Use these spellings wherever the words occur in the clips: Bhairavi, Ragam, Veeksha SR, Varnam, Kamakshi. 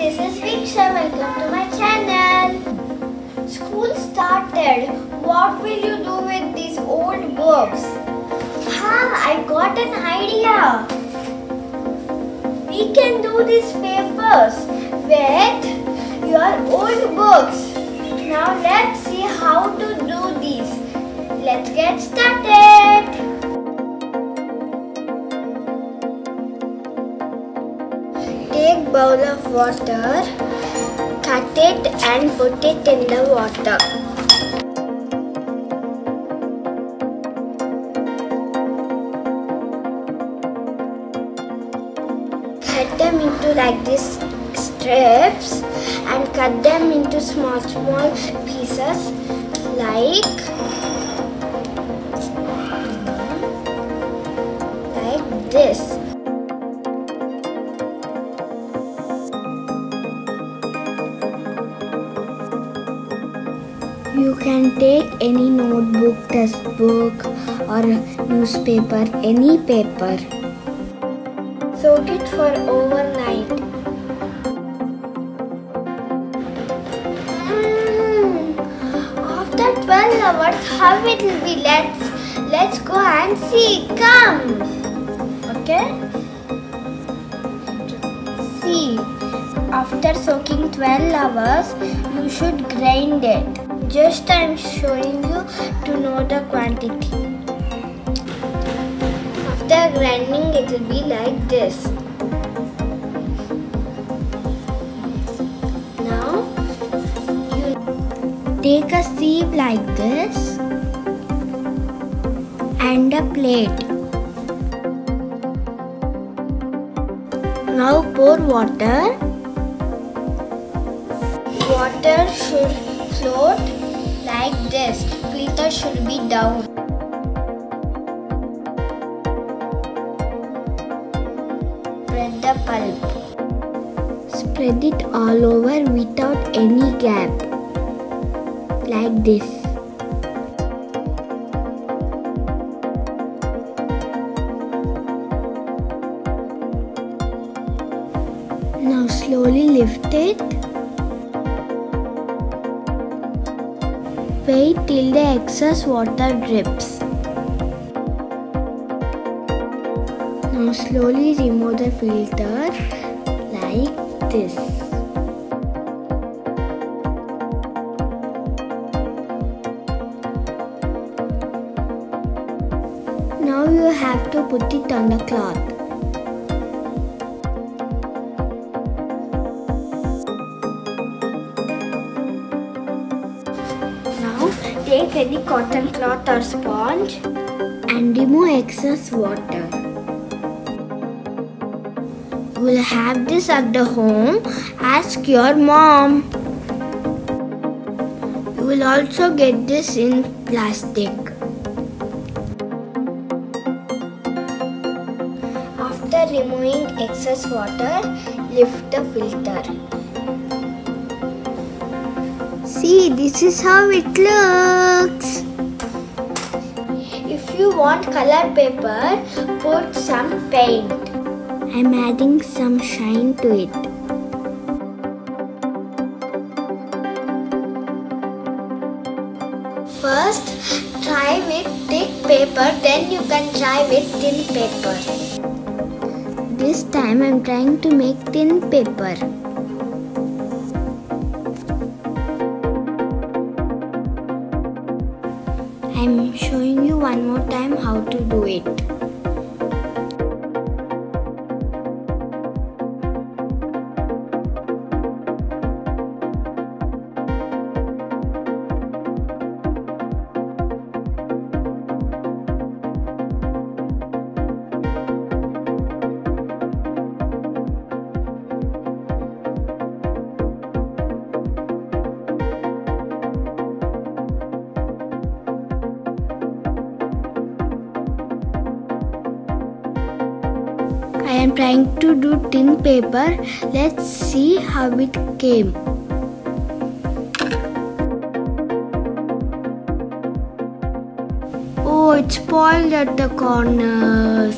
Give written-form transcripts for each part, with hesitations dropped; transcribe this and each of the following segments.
This is Veeksha. Welcome to my channel. School started. What will you do with these old books? I got an idea. We can do these papers with your old books. Now let's see how to do these. Let's get started. Take bowl of water, cut it and put it in the water. Cut them into like this strips and cut them into small pieces like this. You can take any notebook, textbook or newspaper, any paper. Soak it for overnight. After 12 hours, how it will be? Let's go and see. Come. Okay. See. After soaking 12 hours, you should grind it. Just I am showing you to know the quantity. After grinding it will be like this. Now you take a sieve like this and a plate. Now pour water. Water should float like this. Filter should be down. Spread the pulp. Spread it all over without any gap. Like this. Now slowly lift it. Wait till the excess water drips. Now slowly remove the filter like this. Now you have to put it on the cloth. Take any cotton cloth or sponge and remove excess water. You will have this at the home. Ask your mom. You will also get this in plastic. After removing excess water, lift the filter. See, this is how it looks. If you want color paper, put some paint. I'm adding some shine to it. First, try with thick paper, then you can try with thin paper. This time I'm trying to make thin paper. I'm showing you one more time how to do it. I am trying to do thin paper. Let's see how it came. Oh, it spoiled at the corners.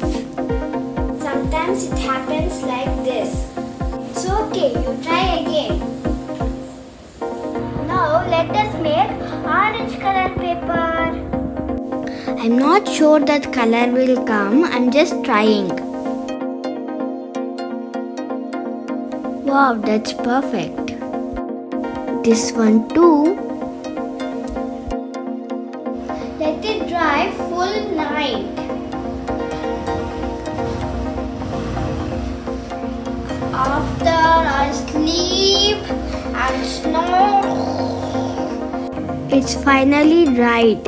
Sometimes it happens like this. So Okay, you try again. Now let us make orange color paper. I'm not sure that color will come. I'm just trying. Wow, that's perfect. This one too. Let it dry full night. After I sleep and snore. It's finally dried.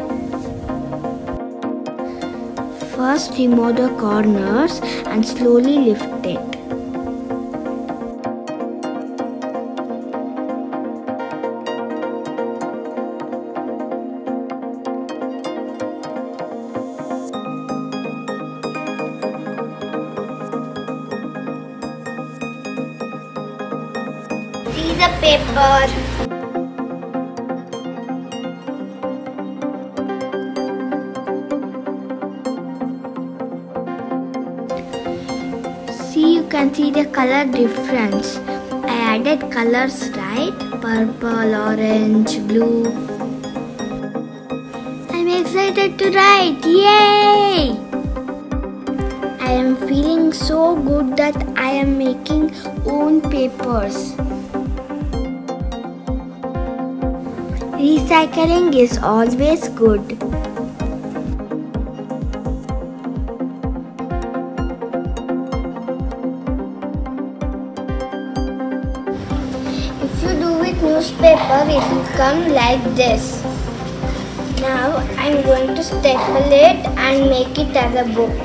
First remove the corners and slowly lift it. See the paper. See, you can see the color difference. I added colors, right? Purple, orange, blue. I'm excited to write. Yay! I am feeling so good that I am making own papers. Recycling is always good. If you do with newspaper, it will come like this. Now I am going to staple it and make it as a book.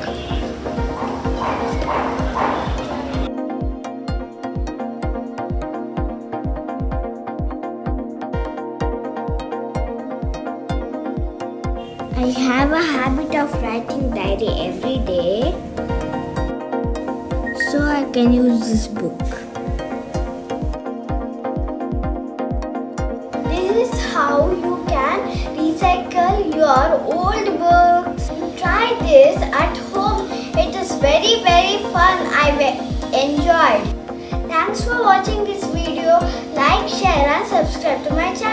I have a habit of writing diary every day, so I can use this book. This is how you can recycle your old books. You try this at home. It is very fun. I enjoyed. Thanks for watching this video. Like, share and subscribe to my channel.